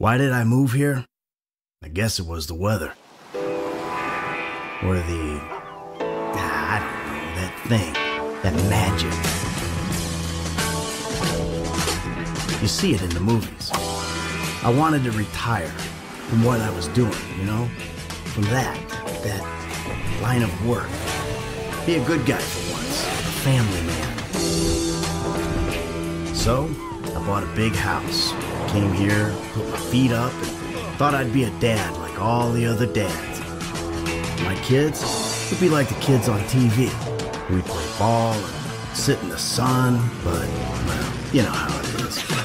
Why did I move here? I guess it was the weather. Or the... I don't know, that thing. That magic. You see it in the movies. I wanted to retire from what I was doing, you know? From that line of work. Be a good guy for once. A family man. So, I bought a big house. Came here, put my feet up, and thought I'd be a dad like all the other dads. My kids would be like the kids on TV. We'd play ball and sit in the sun, but, well, you know how it is.